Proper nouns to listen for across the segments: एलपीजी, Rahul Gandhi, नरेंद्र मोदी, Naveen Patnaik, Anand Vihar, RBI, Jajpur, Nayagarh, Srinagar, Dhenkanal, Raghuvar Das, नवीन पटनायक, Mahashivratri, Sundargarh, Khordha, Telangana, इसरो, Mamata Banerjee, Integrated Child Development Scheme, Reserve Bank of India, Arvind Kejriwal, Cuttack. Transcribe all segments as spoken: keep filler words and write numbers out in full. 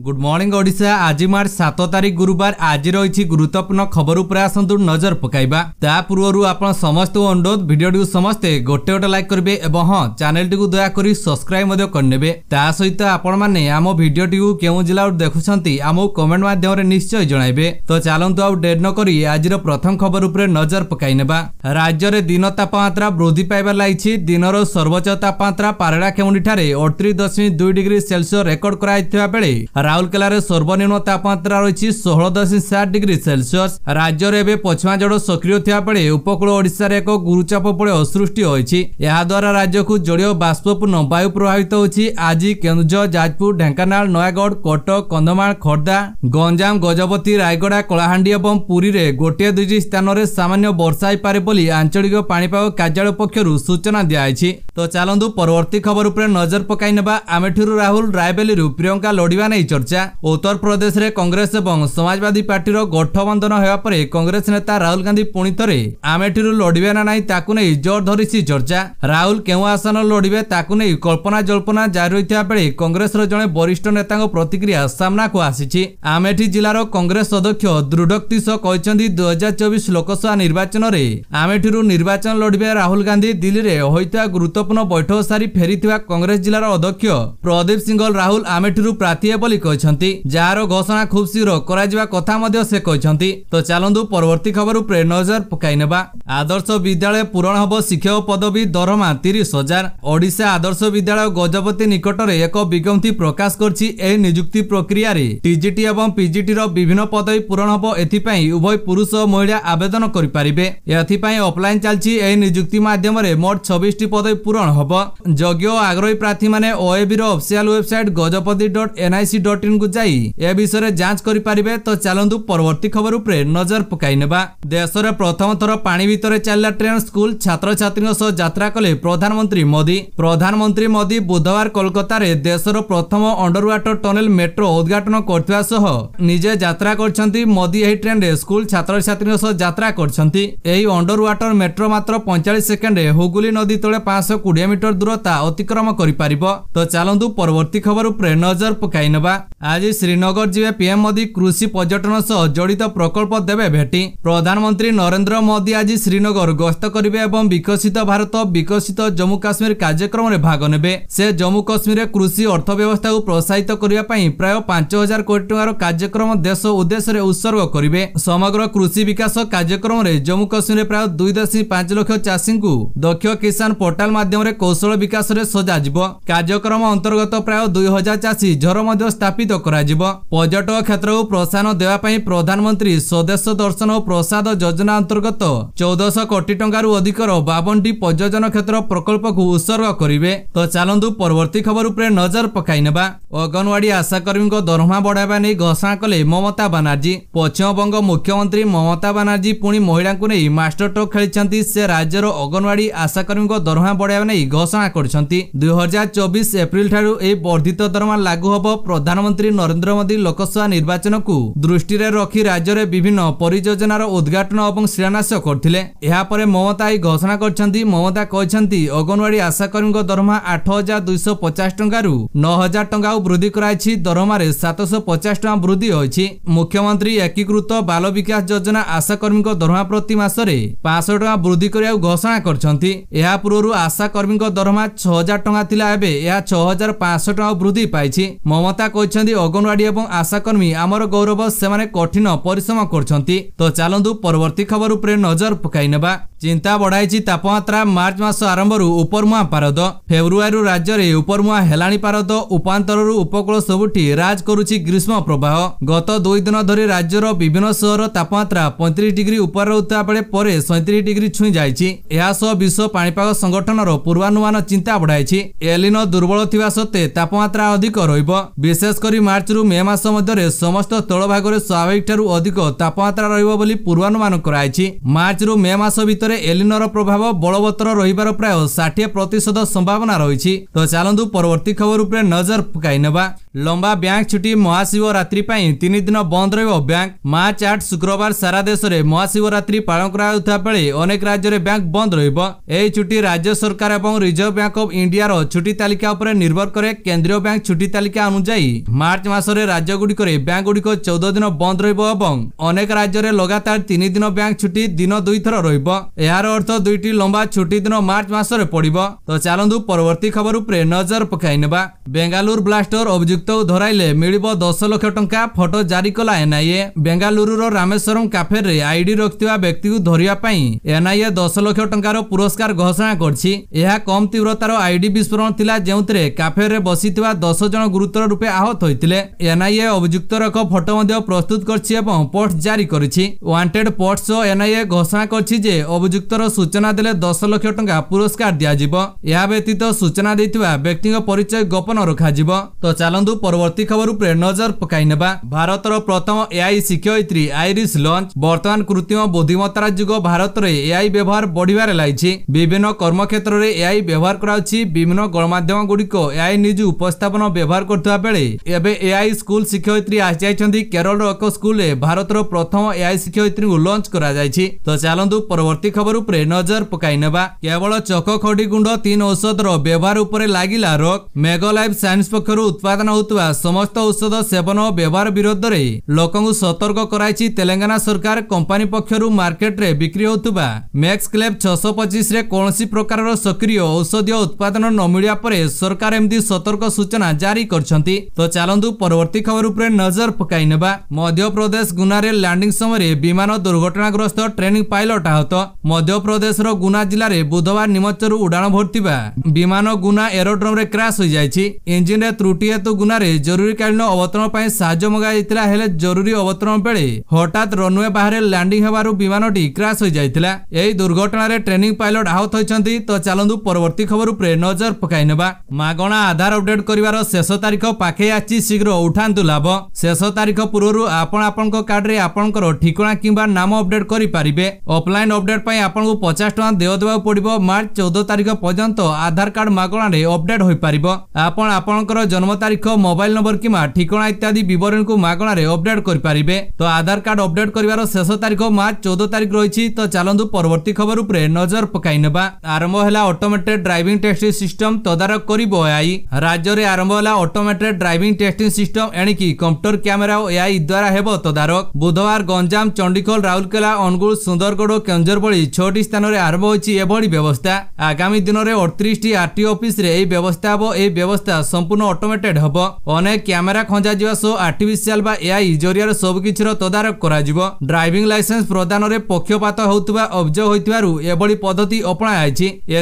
Good morning Odisha. आज मार्च सात तारीख गुरुवार। आज रही गुरुत्वपूर्ण खबर उपर आसतु नजर पकाइबा। ता पूर्व आप समस्त अनुरोध भिडियो समस्ते गोटे गोटे लाइक करेंगे और हाँ चैनल टी दयाकोरी सब्सक्राइब करे। ता सहित आपण मैंने आम भिडियो टी के जिला देखुंट आमको कमेंट मध्यम निश्चय जनइबे। तो चलतु आउ डेर नक आज प्रथम खबर उपर नजर पकईने। राज्य में दिन तापमात्रा वृद्धि पाइबार लगी। दिन सर्वोच्च तापमात्रा पारडा केमुंडी अड़तीस दशमिक दुई डिग्री सेलसीयस रेकर्ड कराई। राउरकेलार सर्वनिम्न तापमात्रा रही षोह दशमिक सात डिग्री सेलसीयस। राज्य में पश्चिमा झड़ सक्रिय था बेले उपकूल ओडिशार एक गुरुचाप प्रलय सृष्टि होती। यह द्वारा राज्य को जलीय बाष्पूर्ण वायु प्रभावित होती। आज केन्दुझर, जाजपुर, ढेंकानाल, नयागढ़, कटक, कंधमाल, खोर्धा, गंजाम, गजपति, रायगड़ा, कलाहांडी और पुरी में गोटे दुई स्थान में सामान्य वर्षा हो पारे बोली आंचलिक पाणीपाग कार्यालय पक्ष सूचना दिखाई। तो चलतु परवर्ती खबर उपर नजर पकाई नेबा। अमेठी राहुल, रायबेली प्रियंका लड़वा नहीं चर्चा। उत्तर प्रदेश में कांग्रेस और समाजवादी पार्टी गठबंधन होगा पर कांग्रेस नेता राहुल गांधी पुणी थे अमेठी लड़वे ना नहीं ताकू नहीं जोर धरी चर्चा। राहुल केउं आसन लड़वे ताकू नहीं कल्पना जल्पना जारी रही बेले कांग्रेस जड़े वरिष्ठ नेता प्रतिक्रिया सामना को आसी। अमेठी जिलार कांग्रेस अध्यक्ष दृढ़ोक्ति सह कहते दुई हजार चौबीस लोकसभा निर्वाचन में अमेठी निर्वाचन लड़वे राहुल गांधी। दिल्ली में होता गुरुत्व बैठक सारी फेरी कांग्रेस जिलार अध्यक्ष प्रदीप सिंघल राहुल अमेठी प्रार्थी जार घोषणा खूब शीघ्र कर। आदर्श विद्यालय पूरण हम शिक्षक पदवी दरमा तीस हजार। ओडिशा आदर्श विद्यालय गजपति निकट में एक विज्ञप्ति प्रकाश कर नियुक्ति प्रक्रिया टीजीटी और पीजीटी विभिन्न पदवी पूरण हम एथपाई उभय पुरुष और महिला आवेदन करें। एफलाइन चलती नियुक्ति मध्यम मोट छब्बीस पदवी पूरण हम। योग्य और आग्रही प्रार्थी मैंने ओएबी official website Gajapati dot NIC dot in को जाई ए विषय जांच करें। तो चलतु परवर्ती खबर उपर नजर पकाई नेबा। देश में प्रथम थर पानी भीतर चलला ट्रेन स्कूल छात्र छात्रों सह यात्रा कले प्रधानमंत्री मोदी। प्रधानमंत्री मोदी बुधवार कोलकाता में देशर प्रथम अंडर वाटर टनेल मेट्रो उद्घाटन करथिबा सह निजे यात्रा करछंती। मोदी यही ट्रेन रे स्कूल छात्र छात्रों सह यात्रा करछंती। एही अंडर वाटर मेट्रो मात्र पैंतालीस सेकेंड रे हुगली नदी तले पाँच सौ बीस मीटर दूरता अतिक्रम करि पारिबो। तो चलंतु परवर्ती खबर उपरे नजर पकाई नेबा। आज श्रीनगर जिवे पीएम मोदी कृषि पर्यटन सह जड़ित प्रकल्प देवे भेटी। प्रधानमंत्री नरेंद्र मोदी आज श्रीनगर गस्त करिवे एवं विकसित भारत विकसित जम्मू काश्मीर कार्यक्रम रे भाग नेबे। से जम्मू काश्मीर रे कृषि अर्थव्यवस्था को प्रोत्साहित करिया पई प्राय पाँच हज़ार कोटी टंकार कार्यक्रम देश उद्देश्य रे उत्सर्ग करिवे। समग्र कृषि विकास कार्यक्रम रे जम्मू काश्मीर रे प्राय दो दशमलव पाँच लाख चाषी को दक्ष किसान पोर्टल माध्यम रे कौशल विकास रे सजाजिव। कार्यक्रम अंतर्गत प्राय दो हज़ार चाषी झर मध्य स्थापित कराजिव। पर्यटक क्षेत्र को प्रोत्साहन देवाई प्रधानमंत्री स्वदेश दर्शन और प्रसाद योजना अंतर्गत चौदहश कोटी टंकार अधिकर बावन टी पर्यटन क्षेत्र प्रकल्प को उत्सर्ग करेंगे। तो चलतु परवर्ती खबर उपर नजर पकाई नेबा। अंगनवाड़ी आशाकर्मी दरमाहा बढ़ावा नहीं घोषणा कले ममता बनार्जी। पश्चिमबंग मुख्यमंत्री ममता बनार्जी पुणी महिला को नहीं मास्टर टॉक खेली। से राज्यर अंगनवाड़ी आशाकर्मी दरमाहा बढ़ावा नहीं घोषणा करछंती। दो हज़ार चौबीस एप्रिल ठारू ए वर्धित दरमाहा लागू होबो। प्रधानमंत्री नरेंद्र मोदी लोकसभा निर्वाचन को दृष्टि रे रखी राज्य में विभिन्न परियोजनार उद्घाटन और शिलान्यास करथिले। एहा परे ममता ए घोषणा करछंती। ममता कहछंती अंगनवाड़ी आशाकर्मी दरमाहा आठ हजार दुईश पचास टंकारु नौ हजार टंका वृद्धि कराई। दरमाहा रे सातश पचास टंका वृद्धि होइछि। मुख्यमंत्री एकीकृत बाल विकास योजना आशाकर्मी दरमाहा प्रति मासरे पाँच सौ टंका वृद्धि करिया घोषणा करछंती। एहा पूर्व आशाकर्मी दरमाहा छह हजार टंका थिला एबे एहा छह हजार पाँच सौ टंका वृद्धि पाइछि। ममता कहछंती अंगनवाड़ी एवं आशाकर्मी आमर गौरव, सेमाने कठिन परिश्रम करछंती। तो चलंतु परवर्ती खबर उपरे नजर पकाई नेबा। चिंता बढ़ाई तापमात्रा मार्च मास आरंभ उपरमुहां पारद। फेब्रुआरी राज्य में उपरमुहां हेलाणी पारद। उपांतर उपकूल सबुठी राज करुछि ग्रीष्म प्रवाह। गत दुई दिन धरी राज्यर विभिन्न सहर तापमात्रा पैंतीस डिग्री उपर रहुता बेले परे सैंतीस डिग्री छुई जाइछि। एहा सह विश्व पाणीपाग संगठनर पूर्वानुमान चिंता बढ़ाइछि। एलिनो दुर्बल थिबा सत्ते तापमात्रा अधिक रहिबो। विशेष करी मार्च रु मे मास मध्यरे समस्त तळभाग रे स्वाभाविक ठारू अधिक तापमात्रा रहिबो बोली पूर्वानुमान कराइछि। मार्च रु मे मास भितरे एलिनोर प्रभाव बलवत्तर रहिबार प्राय साठ प्रतिशत संभावना रहिछि। तो चलंतु परवर्ती खबर उपरे नजर पकाई नेबा। लंबा बैंक छुट्टी महाशिवरात्रि तीन दिन बंद रैंक मार्च आठ शुक्रवार सारा देश में महाशिवरात्रि पालन करेक राज्य में बैंक बंद रुट्टी राज्य सरकार और रिजर्व बैंक ऑफ इंडिया रो छुट्टी तालिका पर निर्भर करे। केंद्रीय बैंक छुट्टी तालिका अनुजाई मार्च मास राज्य गुड़िक बैंक गुड़िक चौदह दिन बंद रनेक राज्य में लगातार तीन दिन बैंक छुट्टी दिन दुई थर रहार अर्थ दुईट लंबा छुट्टी दिन मार्च मास पड़। तो चलू परवर्त खबर उपर नजर पकईने। बेंगालुर ब्लास्टर अभियुक्त धरले मिल दस लाख टंका फोटो जारी कला एनआईए। बेंगालुरु रामेश्वरम काफेर रे आईडी रखा व्यक्ति को धरवाप एनआईए दस लाख टंका पुरस्कार घोषणा करछि। यह कम तीव्रतार आईडी विस्फोरण थिला जेउतरे काफेर रे बसितवा दस जन गुरुतर रूपे आहत होइतिले। एनआईए अभियुक्तर एक फोटो मध्य प्रस्तुत करछि एवं पोस्ट जारी करछि। वांटेड पोस्ट सो एनआईए घोषणा करछि जे अभियुक्तर सूचना देले दस लाख टंका पुरस्कार दिया जिवो। यह व्यतीत सूचना दैतिवा व्यक्तिक परिचय गोपन रखा जिवो। तो चलंतु परवर्ती खबर उपर नजर पकाई नेबा। भारतर प्रथम एआई शिक्षयित्री आइरिस लॉन्च। वर्तमान कृत्रिम बुद्धिमत्तार जुग भारत रे एआई व्यवहार बढ़िबार लागि विभिन्न कर्मक्षेत्र रे एआई व्यवहार कराउछि। विभिन्न गणमाध्यम गुडिक एआई निज उपस्थापन व्यवहार करथुवा बेले एबे एआई स्कूल शिक्षयित्री आ जायछन्ती। केरल रो एक स्कूल रे भारतर प्रथम एआई शिक्षयित्री को लॉन्च करा जायछि। तो चलंतु परवर्ती खबर उपर नजर पकाई नेबा। केवल चक खडी गुंड तीन औषध रो व्यवहार उपर लागिला रोक। मेगालाइफ साइंस पक्षरु उत्पादन समस्त औषध सेवन और व्यवहार विरोध में लोक सतर्क कराई तेलंगाना सरकार। कंपनी पक्षर मार्केट रे बिक्री होता मैक्सक्लेव छःश पचिश कौन प्रकार सक्रिय औषधीय उत्पादन न मिलवा पर सरकार एमती सतर्क सूचना जारी करछंती। तो चलंतु परवर्ती खबर उपर नजर पकाई नेबा। मध्यप्रदेश गुना रे लैंडिंग समय विमान दुर्घटनाग्रस्त ट्रेनिंग पायलट आहत। मध्यप्रदेश गुना जिले में बुधवार निमज्जर उड़ाण भर्ती विमान गुना एरोड्रोम रे क्रैश हो जायछि। इंजिन रे त्रुटि हेतु गुना रे जरूरीकालीन अवतरण साज मगैला हेले जरूरी अवतरण बेले हठात रनवे बाहर लैंडिंग हेबारु विमानटी क्रैश हो जायतिला। एही दुर्घटना रे ट्रेनिंग पायलट आहत होइछन्ती। तो चलंतु परवर्ती खबर उपरे नजर पकाई नेबा। मागणा आधार अपडेट करिवार शेष तारीख पाखे आछि। शीघ्र उठान्तु लाभ। शेष तारीख पूर्वरु आपण आपनक कार्ड रे आपनकर ठिकणा किंबा नाम अपडेट करि परिबे। ऑफलाइन अपडेट पई आपनकु पचास टका देय देबा पडिबो। मार्च चौदह तारीख पर्यंत आधार कार्ड मागणा रे अपडेट होइ परिबो। आपण आपनकर जन्म तारीख मोबाइल नंबर कि ठिकना इत्यादि बरणी को मागणार अपडेट करेंगे। तो आधार कार्ड अपडेट कर शेष तारीख मार्च चौदह तारीख रही। तो चलू परवर्ती खबर उपर नजर पकाई नेबा। आरंभ है ऑटोमेटेड ड्राइविंग टेस्टिंग सिस्टम तदारक करिबो एआई। राज्य में आरंभ है ऑटोमेटेड ड्राइविंग टेस्टिंग सिस्टम एणिकी कंप्यूटर कैमेरा और एआई द्वारा हेबो तदारक। बुधवार गंजाम चंडीखोल राउरकेला अनुगुल सुंदरगढ़ केंद्रभड़ी छह स्थान में आरंभ होती एभली व्यवस्था। आगामी दिन में अड़तीस टी आरटीओ ऑफिस यह व्यवस्था हे। यह व्यवस्था संपूर्ण ऑटोमेटेड हे। अनेक क्यामेरा खंजा जावा सो आर्टिफिशियल बा एआई जरिया सबकिर तदारक कर। ड्राइविंग लाइसेंस प्रदान में पक्षपात होता अभिजोग होती पद्धति अपणाई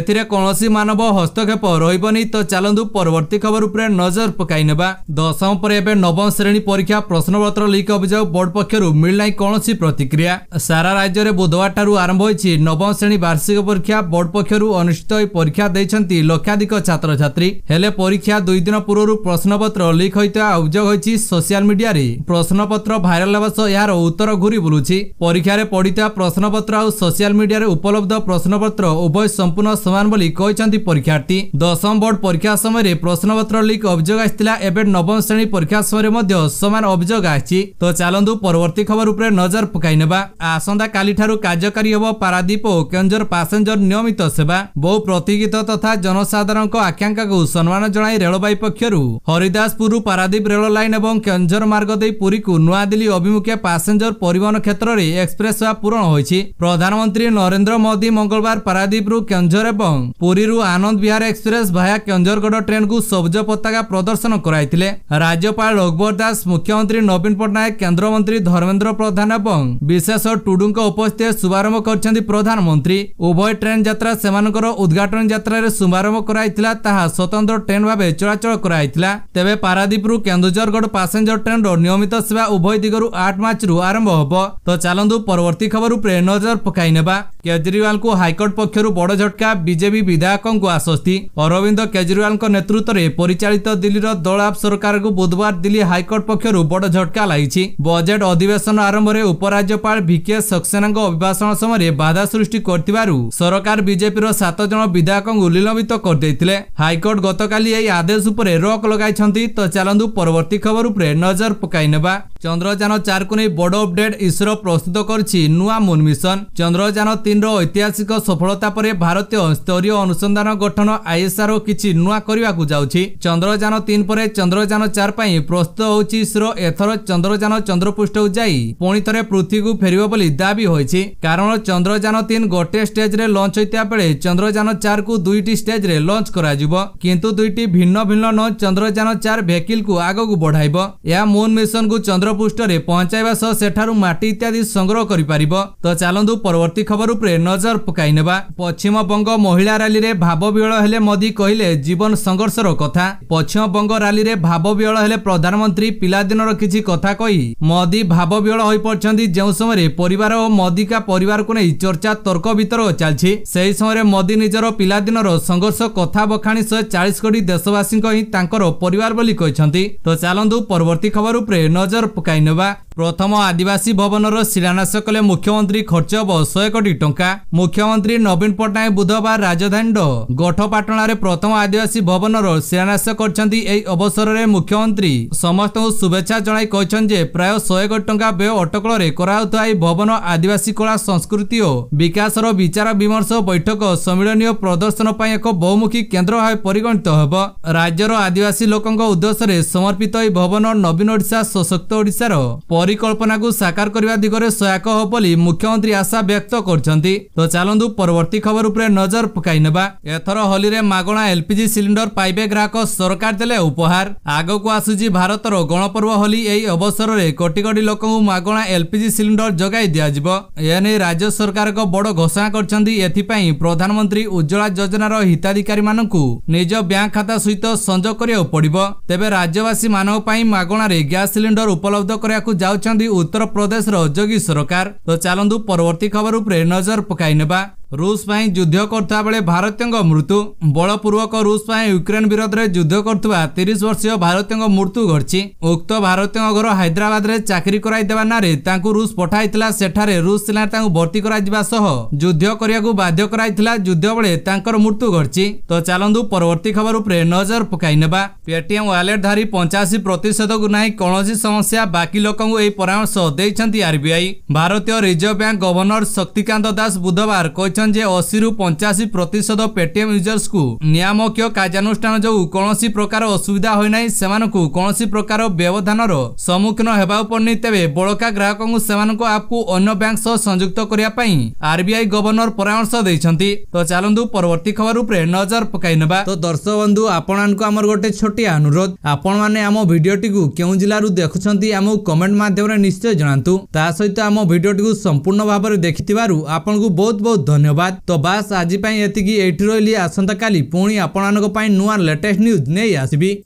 एथिरे कौनसी मानव हस्तक्षेप रही। तो चलू परवर्ती खबर उपर नजर पकाई नेबा। दशम पर एबे नवम श्रेणी परीक्षा प्रश्नपत्र लीक अभियोग बोर्ड पक्षर मिलना कौनसी प्रतिक्रिया। सारा राज्य में बुधवार ठारू आरंभ होती नवम श्रेणी वार्षिक परीक्षा। बोर्ड पक्षर अनुष्ठित परीक्षा देती लक्षाधिक छात्र छात्री हेले परीक्षा दुई दिन पूर्व प्रश्नपत्र लीक होता अभियोग होती। सोशल मीडिया रे प्रश्नपत्र भाइराल होगा सह यार उत्तर घूरी बुलूची। परीक्षा रे पढ़ीता प्रश्नपत्र और सोशल मीडिया रे उपलब्ध प्रश्नपत्र उभय संपूर्ण समान बोली कहते परीक्षार्थी। दशम बोर्ड परीक्षा समय प्रश्नपत्र लीक अभियोग आसला। एबे नवम श्रेणी परीक्षा समय मध्य समान अभियोग आछि। तो चलंतु परवर्ती खबर उपर नजर पकाई नेबा। आसंता काली ठारू कार्यकारी हेबो पारादीप और केंजर पैसेंजर नियमित सेवा। बहु प्रतिगित तथा जनसाधारण आकांक्षा को सम्मान जनाई रेलवे पक्षर हरिदा पारादीप रेल लाइन और केंजर मार्ग दे पुरी को नया दिल्ली अभिमुखे पैसेंजर परिवहन क्षेत्र में एक्सप्रेस सेवा पूर्ण होती। प्रधानमंत्री नरेंद्र मोदी मंगलवार पारादीप रु केंजर और पुरी रु आनंद विहार एक्सप्रेस भाया केंजरगढ़ ट्रेन को सबज पताका प्रदर्शन कराई। राज्यपाल रघुवर दास मुख्यमंत्री नवीन पटनायक केन्द्र मंत्री धर्मेन्द्र प्रधान और विशेष टुडू उपस्थित शुभारंभ कर प्रधानमंत्री। उभय ट्रेन यात्रा से उद्घाटन यात्रा शुभारंभ कराइला। स्वतंत्र ट्रेन भाव चलाचल कराइला। तेज पारादीप रु केन्दुझरगढ़ पैसेंजर ट्रेन नियमित सेवा उभय दिगरु आठ मार्च रु आरंभ होबो। तो चलंतु परवर्ती खबर उपर नजर पकाई नेबा। केजरीवाल को हाईकोर्ट पक्षर बड़ झटका। बीजेपी विधायक को आश्वस्ति। अरविंद केजरीवाल नेतृत्व में परिचालित दिल्लीर दलाप सरकार को बुधवार दिल्ली हाईकोर्ट पक्षर बड़ झटका लगी। बजेट अधिवेशन आरंभ में उपराज्यपाल भिके सक्सेना अभिभाषण समय बाधा सृष्टि कर सरकार बीजेपी सात जन विधायक को निलंबित कर। हाईकोर्ट गतकाली आदेश उपर रोक लगाई। मोदी। तो चलू परवर्ती खबर उपरे नजर पकईनवा। चंद्रयान चार को नहीं बड़ अपडेट इसरो प्रस्तुत करछि नुआ मून मिशन। चंद्रयान तीन ऐतिहासिक सफलता पर भारतीय स्तरीय अनुसंधान गठन आईएसआरओ किछि नुआ करबा को जाउछि। चंद्रयान तीन पर चंद्रयान चार पई प्रस्तुत होछि इसरो। एथर चंद्रयान चंद्रपृष्ठ जाई पुणी थरे पृथ्वी को फेरिबो बोली दाबी होइछि, कारण चंद्रयान तीन गोटे स्टेज रे लॉन्च होइता बेले चंद्रयान चार को दुईटी स्टेज रे लॉन्च करा जिवो, किंतु दुईटी भिन्न भिन्न न चंद्रयान चार भेकिल को आगो को बढ़ाइबो। या मून मिशन को चंद्रपृष्ठ रे पहुंचाइबा सह सेठारु माटी इत्यादि संग्रह करि पारिबो। तो चालंदु परवर्ती खबर उपरे नजर पकाई नेबा। पश्चिम बंग महिला रैली रे भाव विहल हेले मोदी कहिले जीवन संघर्षर कथा। पश्चिम बंग रैली रे भाव विहल हेले प्रधानमंत्री पिलादिनर किछि कथा कहि मोदी भाव विहल होई पड़छन्ती। जेउ समय परिवार ओ मोदी का परिवार को नै चर्चा तर्क भीतर चलछि, सेहि समय मोदी निजरो पिलादिनर संघर्ष कथा बखाणी एक सौ चालीस कोटी देशवासी को ही तांकर परिवार बोली कहिसन्ती। तो चालंदु परवर्ती खबर उपरे नजर पकाई नेबा। प्रथम आदिवासी भवन शिलान्यास कले मुख्यमंत्री, खर्च हम शहे कोटी टंका। मुख्यमंत्री नवीन पट्टनायक बुधवार राजधानी गठपाटणार प्रथम आदिवासी भवन शिलान्यास करछन्ती। एई अवसर में मुख्यमंत्री समस्त शुभेच्छा जणाई कहिसन जे प्राय शहे कोटी टंका व्यय अटकल रे कराउता एई भवन आदिवासी कला संस्कृति और विकासर विचार विमर्श बैठक सम्मिलनीय प्रदर्शन पाई एक बहुमुखी केन्द्र भाव परिगणित हेब। राज्यर आदिवासी लोकंक उद्देश्य रे समर्पित एई भवन नवीन ओडिशा सशक्त ओडिशार परिकल्पना को साकार करने दिगरे सहायक हो बोली मुख्यमंत्री आशा व्यक्त करछन्ती। तो चालंतु परवर्ती खबर उपरे नजर पकाई नेबा। एथर होली रे मागणा एलपीजी सिलिंडर पाइबे ग्राहक, सरकार देले उपहार। आगो को आसुची भारतर गणपर्व होली, एई अवसर रे कोटी कोटी लोकंकु मागणा एलपीजी सिलिंडर जगाई दियाजिवो। एने राज्य सरकार को बड़ घोषणा करछन्ती। एथिपई प्रधानमंत्री उज्ज्वला योजनार हिताधिकारी मानकु निज बैंक खाता सहित संजोग करियो पड़िबो। तेबे राज्यवासी मानक पई मागणा रे गैस सिलिंडर उपलब्ध करया को जाउ उत्तर प्रदेश योगी सरकार। तो चालंतु परवर्ती खबर उपरे नजर पकाई नेबा। रूस में युद्ध करता बेले भारतीयों मृत्यु। बलपूर्वक रूस में यूक्रेन विरोध में युद्ध करता तीस वर्षीय भारतीयों मृत्यु घटी। उक्त भारतीयों घर हैदराबाद रे चाकरी कराई देवा नारे रूस पठाइतिला। सेठारे रूस सेना भर्ती करा सह युद्ध करने को बाध्य कराइतिला। युद्ध बेले तांकर मृत्यु घटी। तो चालंतु परवर्ती खबर उपरे नजर पकाई नेबा। पेटीएम वालेट धारी पचासी प्रतिशत को नहीं कौनसी समस्या, बाकी लोक परामर्श देइछन्ती आरबीआई। भारतीय reserve bank governor Shaktikanta Das बुधवार कहि अस्सी रु पचासी प्रतिशत पेटीएम यूजर्स को नियामक कार्यानुष्ठान जो कौनसी प्रकार असुविधा होई नै, सेमानकु कौनसी प्रकार व्यवधान सम्मुखीन हेबा पड़नी। तेबे बड़का ग्राहक सेमानकु आपको अन्य बैंक सह संयुक्त करिया पई आरबीआई गवर्नर परामर्श दैछन्ती। तो चालंतु परवर्ती खबर उपरे नजर पकाई नेबा। तो दर्शक बंधु आपननको हमर गोटे छोटिया अनुरोध, आपण माने हमो भिडियोटी को केउ जिल्ला रु देखुछन्ती हमो कमेंट माध्यम रे निश्चय जणांतु। ता सहित हमो भिडियोटी को संपूर्ण भाव रे देखिथिबारु आपनकु बहुत बहुत धन्यवाद। तो बास आज एति एठी रही आसंता काली पुणी आपण नुआ लेटेस्ट न्यूज नहीं आसबी।